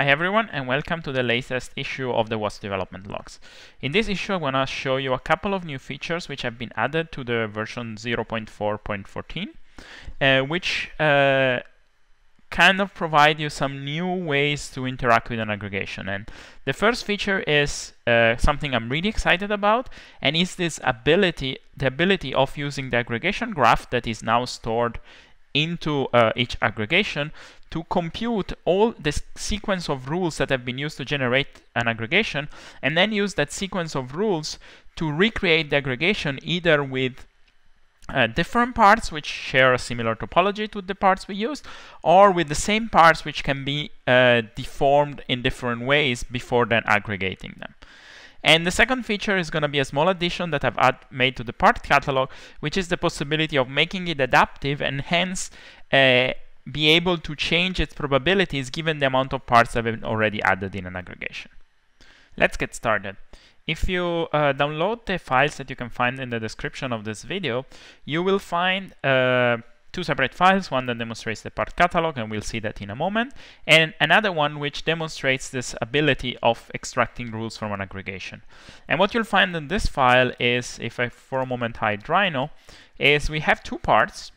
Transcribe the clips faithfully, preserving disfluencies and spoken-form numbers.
Hi everyone, and welcome to the latest issue of the Wasp development logs. In this issue I'm going to show you a couple of new features which have been added to the version zero point four point fourteen, uh, which uh, kind of provide you some new ways to interact with an aggregation. And the first feature is uh, something I'm really excited about, and is this ability, the ability of using the aggregation graph that is now stored into uh, each aggregation to compute all this sequence of rules that have been used to generate an aggregation, and then use that sequence of rules to recreate the aggregation either with uh, different parts which share a similar topology to the parts we used, or with the same parts which can be uh, deformed in different ways before then aggregating them. And the second feature is going to be a small addition that I've add, made to the part catalog, which is the possibility of making it adaptive and hence uh, be able to change its probabilities given the amount of parts that have been already added in an aggregation. Let's get started. If you uh, download the files that you can find in the description of this video, you will find uh, two separate files, one that demonstrates the part catalog, and we'll see that in a moment, and another one which demonstrates this ability of extracting rules from an aggregation. And what you'll find in this file is, if I for a moment hide Rhino, is we have two parts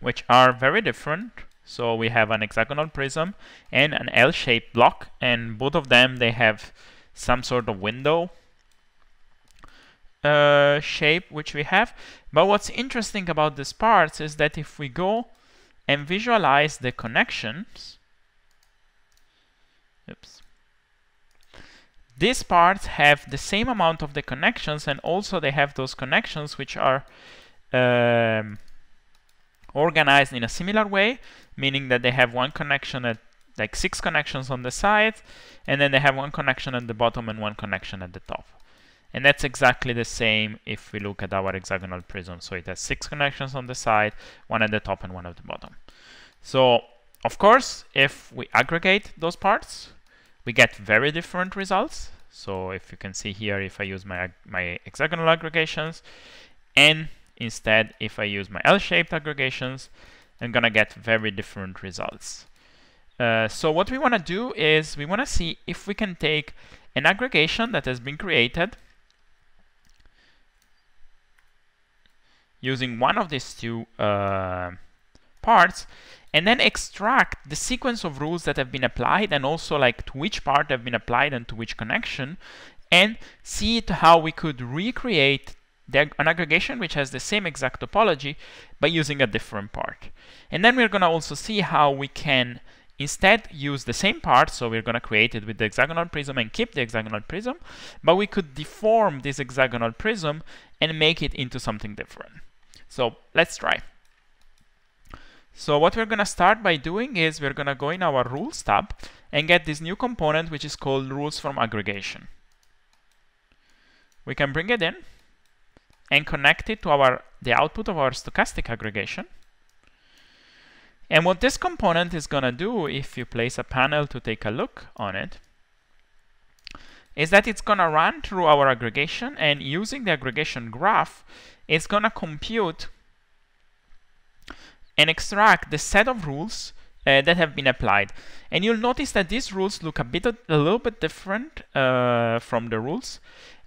which are very different. So we have an hexagonal prism and an L-shaped block, and both of them, they have some sort of window Uh, shape which we have. But what's interesting about these parts is that if we go and visualize the connections, oops, these parts have the same amount of the connections, and also they have those connections which are um, organized in a similar way, meaning that they have one connection at like six connections on the side, and then they have one connection at the bottom and one connection at the top. And that's exactly the same if we look at our hexagonal prism. So it has six connections on the side, one at the top and one at the bottom. So, of course, if we aggregate those parts, we get very different results. So if you can see here, if I use my, my hexagonal aggregations, and instead if I use my L-shaped aggregations, I'm gonna get very different results. Uh, so what we wanna do is we wanna see if we can take an aggregation that has been created using one of these two uh, parts, and then extract the sequence of rules that have been applied, and also like to which part have been applied and to which connection, and see it how we could recreate the, an aggregation which has the same exact topology by using a different part. And then we're gonna also see how we can instead use the same part, so we're gonna create it with the hexagonal prism and keep the hexagonal prism, but we could deform this hexagonal prism and make it into something different. So let's try. So what we're gonna start by doing is we're gonna go in our rules tab and get this new component which is called rules from aggregation. We can bring it in and connect it to our the output of our stochastic aggregation. And what this component is gonna do, if you place a panel to take a look on it, is that it's gonna run through our aggregation, and using the aggregation graph, it's gonna compute and extract the set of rules uh, that have been applied. And you'll notice that these rules look a bit, a little bit different uh, from the rules.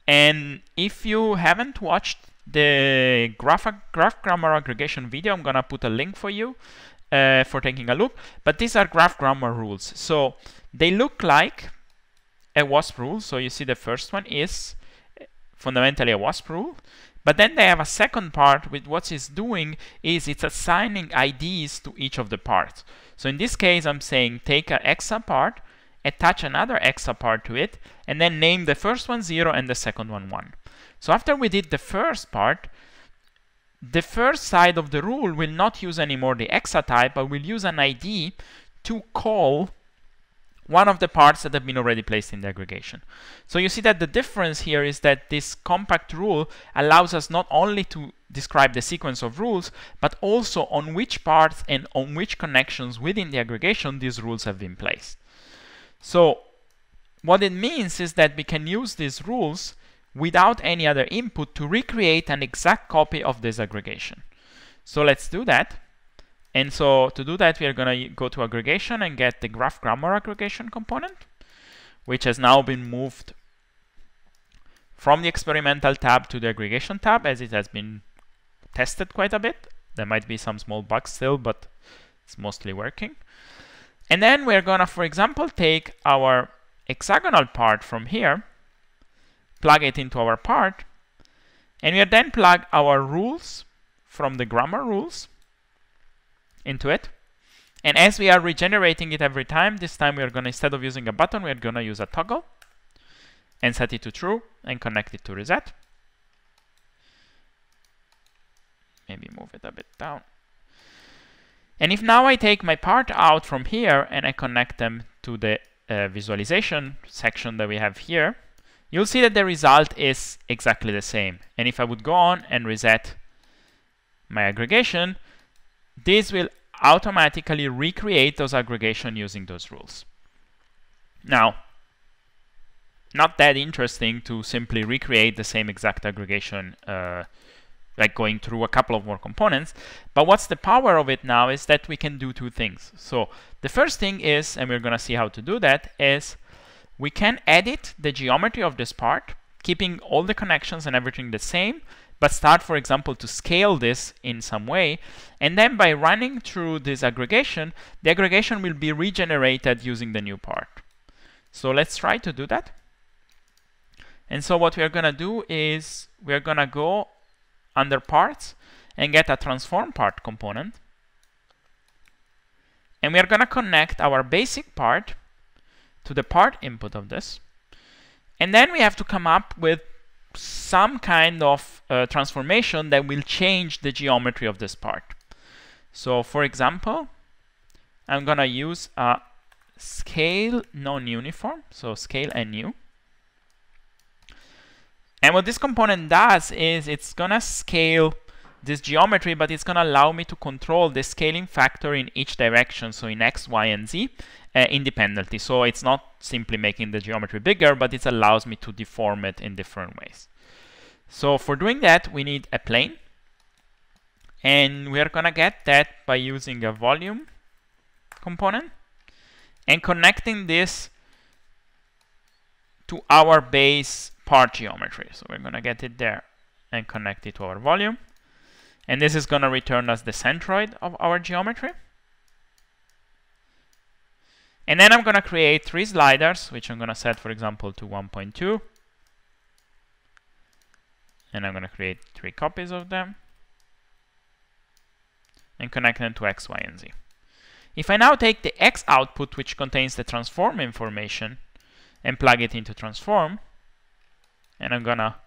And if you haven't watched the graph, graph grammar aggregation video, I'm gonna put a link for you uh, for taking a look. But these are graph grammar rules. So they look like a Wasp rule. So you see the first one is fundamentally a Wasp rule. But then they have a second part with what it's doing is it's assigning I Ds to each of the parts. So in this case, I'm saying take a hexa part, attach another hexa part to it, and then name the first one zero and the second one one. So after we did the first part, the first side of the rule will not use anymore the hexa type, but will use an I D to call one of the parts that have been already placed in the aggregation. So you see that the difference here is that this compact rule allows us not only to describe the sequence of rules, but also on which parts and on which connections within the aggregation these rules have been placed. So what it means is that we can use these rules without any other input to recreate an exact copy of this aggregation. So let's do that. And so to do that, we are going to go to aggregation and get the Graph Grammar Aggregation component, which has now been moved from the experimental tab to the aggregation tab, as it has been tested quite a bit. There might be some small bugs still, but it's mostly working. And then we're going to, for example, take our hexagonal part from here, plug it into our part, and we are then plug our rules from the grammar rules into it. And as we are regenerating it every time, this time we are going to, instead of using a button, we are going to use a toggle and set it to true and connect it to reset. Maybe move it a bit down. And if now I take my part out from here and I connect them to the uh, visualization section that we have here, you'll see that the result is exactly the same. And if I would go on and reset my aggregation, this will automatically recreate those aggregation using those rules. Now, not that interesting to simply recreate the same exact aggregation uh, like going through a couple of more components. But what's the power of it now is that we can do two things. So the first thing is, and we're going to see how to do that, is we can edit the geometry of this part, keeping all the connections and everything the same, but start, for example, to scale this in some way. And then by running through this aggregation, the aggregation will be regenerated using the new part. So let's try to do that. And so what we're going to do is we're going to go under parts and get a transform part component. And we are going to connect our basic part to the part input of this. And then we have to come up with some kind of uh, transformation that will change the geometry of this part. So for example, I'm going to use a scale non-uniform, so scale N U. And what this component does is it's going to scale this geometry, but it's going to allow me to control the scaling factor in each direction, so in X, Y, and Z, uh, independently. So it's not simply making the geometry bigger, but it allows me to deform it in different ways. So for doing that, we need a plane. And we are going to get that by using a volume component and connecting this to our base part geometry. So we're going to get it there and connect it to our volume. And this is going to return us the centroid of our geometry. And then I'm going to create three sliders, which I'm going to set, for example, to one point two. And I'm going to create three copies of them and connect them to X, Y, and Z. If I now take the X output, which contains the transform information, and plug it into transform, and I'm gonna,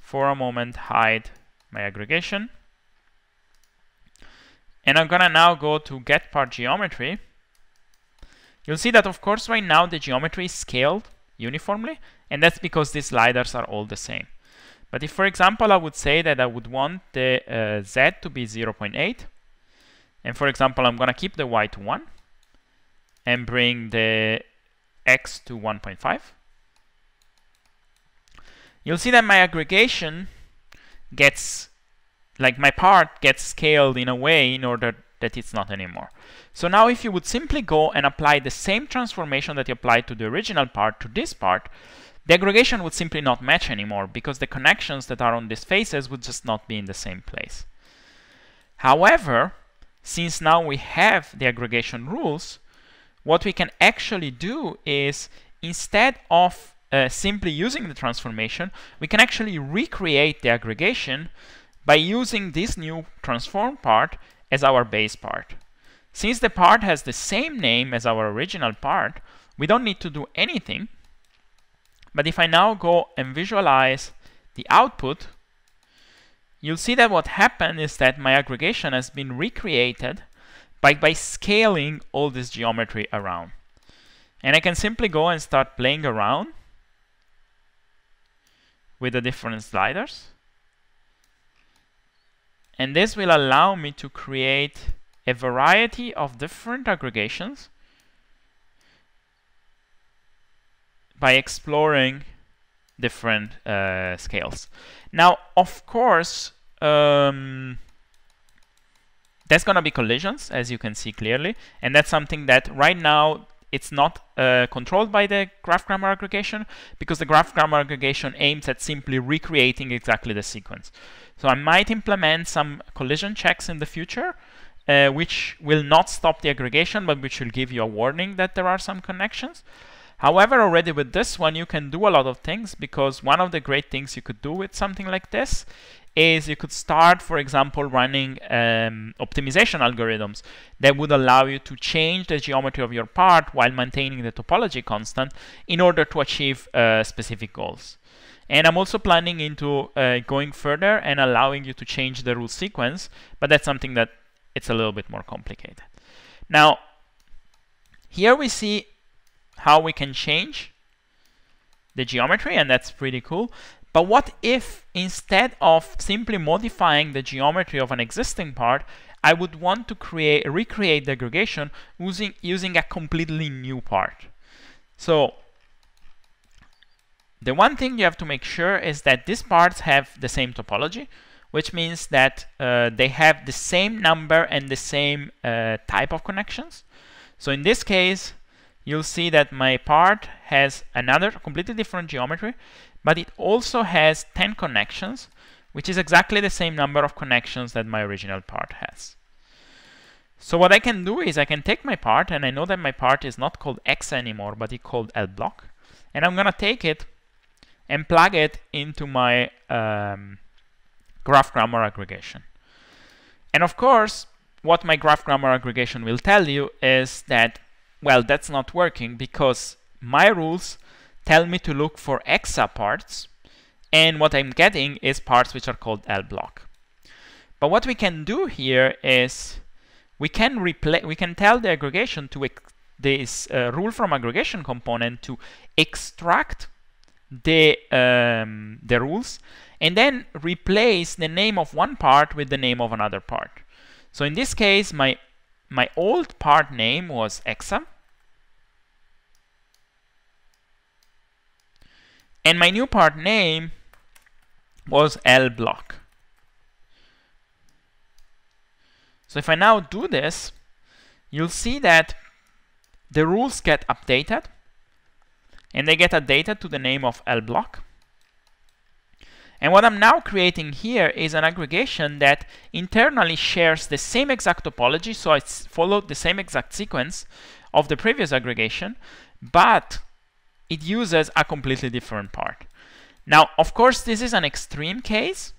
for a moment, hide my aggregation. And I'm gonna now go to get part geometry. You'll see that, of course, right now the geometry is scaled uniformly, and that's because these sliders are all the same. But if, for example, I would say that I would want the uh, Z to be zero point eight, and for example, I'm gonna keep the Y to one, and bring the X to one point five. You'll see that my aggregation gets, like my part gets scaled in a way in order that it's not anymore. So now if you would simply go and apply the same transformation that you applied to the original part to this part, the aggregation would simply not match anymore because the connections that are on these faces would just not be in the same place. However, since now we have the aggregation rules, what we can actually do is instead of Uh, simply using the transformation, we can actually recreate the aggregation by using this new transform part as our base part. Since the part has the same name as our original part, we don't need to do anything. But if I now go and visualize the output, you'll see that what happened is that my aggregation has been recreated by, by scaling all this geometry around. And I can simply go and start playing around with the different sliders. And this will allow me to create a variety of different aggregations by exploring different uh, scales. Now, of course, um, There's going to be collisions, as you can see clearly, and that's something that right now it's not uh, controlled by the graph grammar aggregation, because the graph grammar aggregation aims at simply recreating exactly the sequence. So I might implement some collision checks in the future, uh, which will not stop the aggregation, but which will give you a warning that there are some connections. However, already with this one, you can do a lot of things, because one of the great things you could do with something like this is you could start, for example, running um, optimization algorithms that would allow you to change the geometry of your part while maintaining the topology constant in order to achieve uh, specific goals. And I'm also planning into uh, going further and allowing you to change the rule sequence, but that's something that it's a little bit more complicated. Now, here we see how we can change the geometry, and that's pretty cool. But what if, instead of simply modifying the geometry of an existing part, I would want to create, recreate the aggregation using, using a completely new part? So the one thing you have to make sure is that these parts have the same topology, which means that uh, they have the same number and the same uh, type of connections. So in this case, you'll see that my part has another completely different geometry, but it also has ten connections, which is exactly the same number of connections that my original part has. So what I can do is I can take my part, and I know that my part is not called X anymore, but it's called L block, and I'm gonna take it and plug it into my um, graph grammar aggregation. And of course, what my graph grammar aggregation will tell you is that, well, that's not working, because my rules tell me to look for hexa parts, and what I'm getting is parts which are called L block. But what we can do here is we can replace, we can tell the aggregation to this uh, rule from aggregation component to extract the um, the rules, and then replace the name of one part with the name of another part. So in this case, my My old part name was hexa, and my new part name was L block. So if I now do this, you'll see that the rules get updated, and they get updated to the name of L block. And what I'm now creating here is an aggregation that internally shares the same exact topology, so it's followed the same exact sequence of the previous aggregation, but it uses a completely different part. Now, of course, this is an extreme case,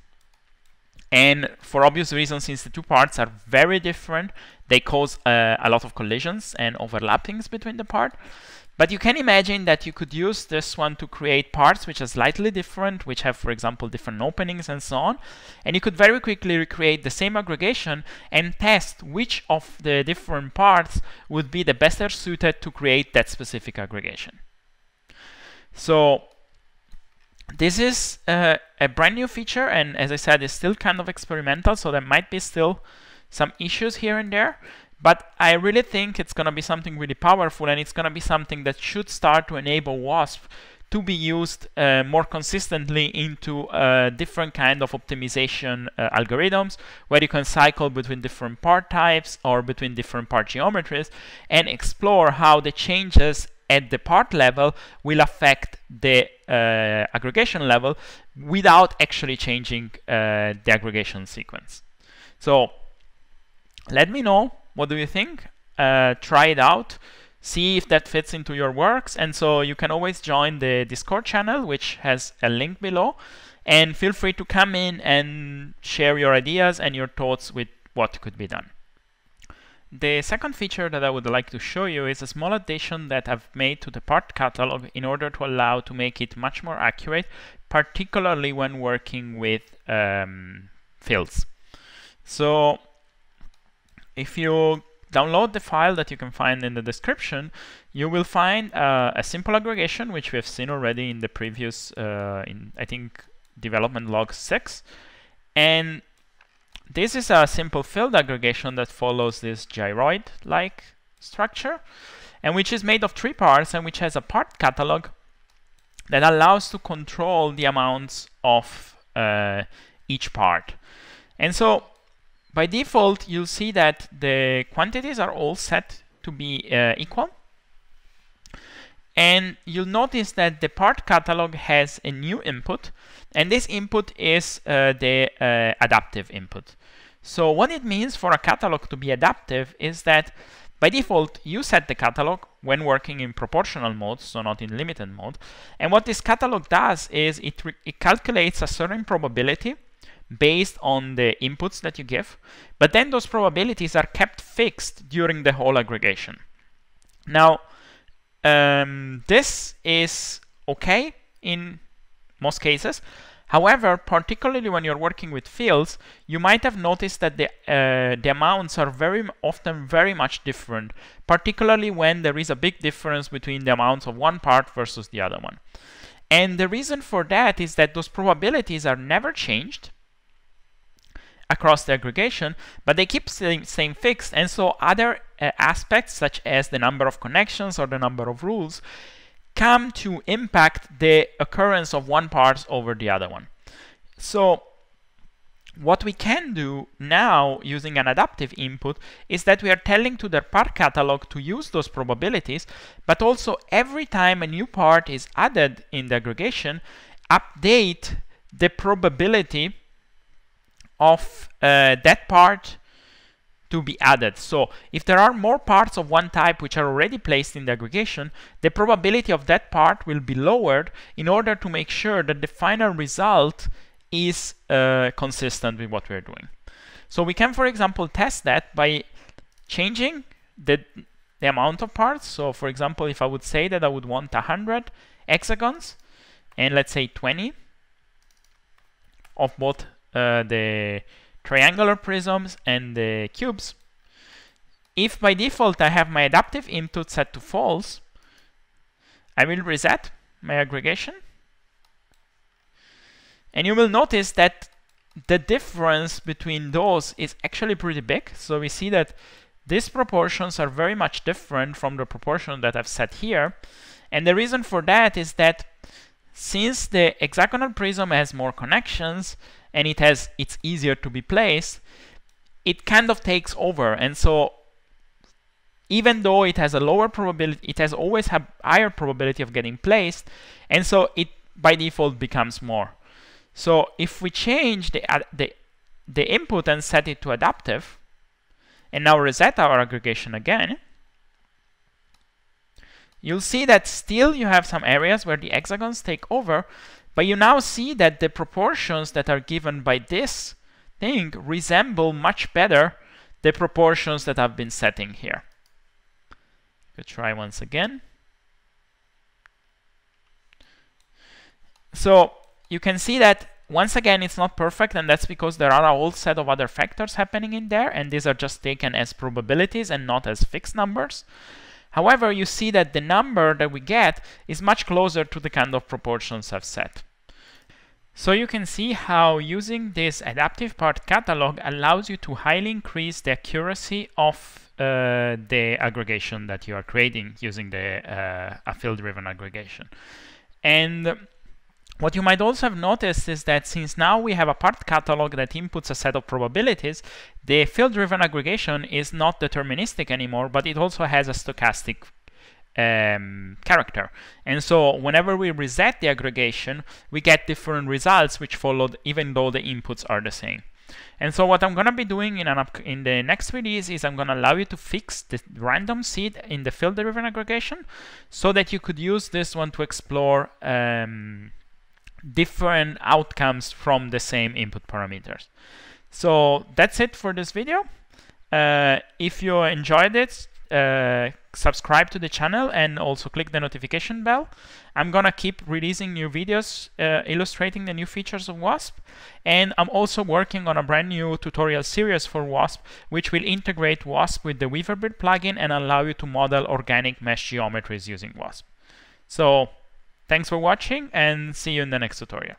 and for obvious reasons, since the two parts are very different, they cause uh, a lot of collisions and overlappings between the parts. But you can imagine that you could use this one to create parts which are slightly different, which have, for example, different openings and so on. And you could very quickly recreate the same aggregation and test which of the different parts would be the best suited to create that specific aggregation. So this is uh, a brand new feature, and as I said, it's still kind of experimental, so there might be still some issues here and there. But I really think it's going to be something really powerful, and it's going to be something that should start to enable Wasp to be used uh, more consistently into uh, different kind of optimization uh, algorithms, where you can cycle between different part types or between different part geometries and explore how the changes at the part level will affect the uh, aggregation level without actually changing uh, the aggregation sequence. So let me know. What do you think? Uh, try it out, see if that fits into your works. And so you can always join the Discord channel, which has a link below. And feel free to come in and share your ideas and your thoughts with what could be done. The second feature that I would like to show you is a small addition that I've made to the part catalog in order to allow to make it much more accurate, particularly when working with um, fields. So if you download the file that you can find in the description, you will find uh, a simple aggregation, which we have seen already in the previous, uh, in I think, development log six. And this is a simple field aggregation that follows this gyroid-like structure, and which is made of three parts, and which has a part catalog that allows to control the amounts of uh, each part. And so by default, you'll see that the quantities are all set to be uh, equal. And you'll notice that the part catalog has a new input, and this input is uh, the uh, adaptive input. So what it means for a catalog to be adaptive is that by default, you set the catalog when working in proportional mode, so not in limited mode. And what this catalog does is it, it calculates a certain probability based on the inputs that you give, but then those probabilities are kept fixed during the whole aggregation. Now, um, this is okay in most cases. However, particularly when you're working with fields, you might have noticed that the, uh, the amounts are very often very much different, particularly when there is a big difference between the amounts of one part versus the other one. And the reason for that is that those probabilities are never changed across the aggregation, but they keep staying, staying fixed, and so other uh, aspects such as the number of connections or the number of rules come to impact the occurrence of one part over the other one. So what we can do now using an adaptive input is that we are telling to the part catalog to use those probabilities, but also every time a new part is added in the aggregation, update the probability of uh, that part to be added. So if there are more parts of one type which are already placed in the aggregation, the probability of that part will be lowered in order to make sure that the final result is uh, consistent with what we're doing. So we can, for example, test that by changing the, the amount of parts. So for example, if I would say that I would want one hundred hexagons and let's say twenty of both uh, the triangular prisms and the cubes. If by default I have my adaptive input set to false, I will reset my aggregation. And you will notice that the difference between those is actually pretty big. So we see that these proportions are very much different from the proportion that I've set here. And the reason for that is that since the hexagonal prism has more connections and it has it's easier to be placed, it kind of takes over. And so even though it has a lower probability, it has always have higher probability of getting placed, and so it by default becomes more. So if we change the, uh, the, the input and set it to adaptive, and now reset our aggregation again, you'll see that still you have some areas where the hexagons take over, but you now see that the proportions that are given by this thing resemble much better the proportions that I've been setting here. Let's try once again. So you can see that once again it's not perfect, and that's because there are a whole set of other factors happening in there, and these are just taken as probabilities and not as fixed numbers. However, you see that the number that we get is much closer to the kind of proportions I've set. So you can see how using this adaptive part catalog allows you to highly increase the accuracy of uh, the aggregation that you are creating using the uh, a field-driven aggregation. And what you might also have noticed is that since now we have a part catalog that inputs a set of probabilities, the field-driven aggregation is not deterministic anymore, but it also has a stochastic um, character. And so whenever we reset the aggregation, we get different results which followed even though the inputs are the same. And so what I'm going to be doing in, an up in the next release is I'm going to allow you to fix the random seed in the field-driven aggregation so that you could use this one to explore um, different outcomes from the same input parameters. So that's it for this video. Uh, if you enjoyed it, uh, subscribe to the channel and also click the notification bell. I'm gonna keep releasing new videos uh, illustrating the new features of Wasp, and I'm also working on a brand new tutorial series for Wasp which will integrate Wasp with the Weaverbird plugin and allow you to model organic mesh geometries using Wasp. So thanks for watching, and see you in the next tutorial.